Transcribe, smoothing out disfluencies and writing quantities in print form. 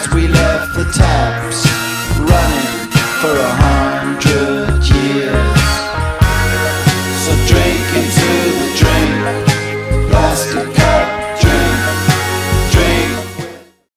'Cause we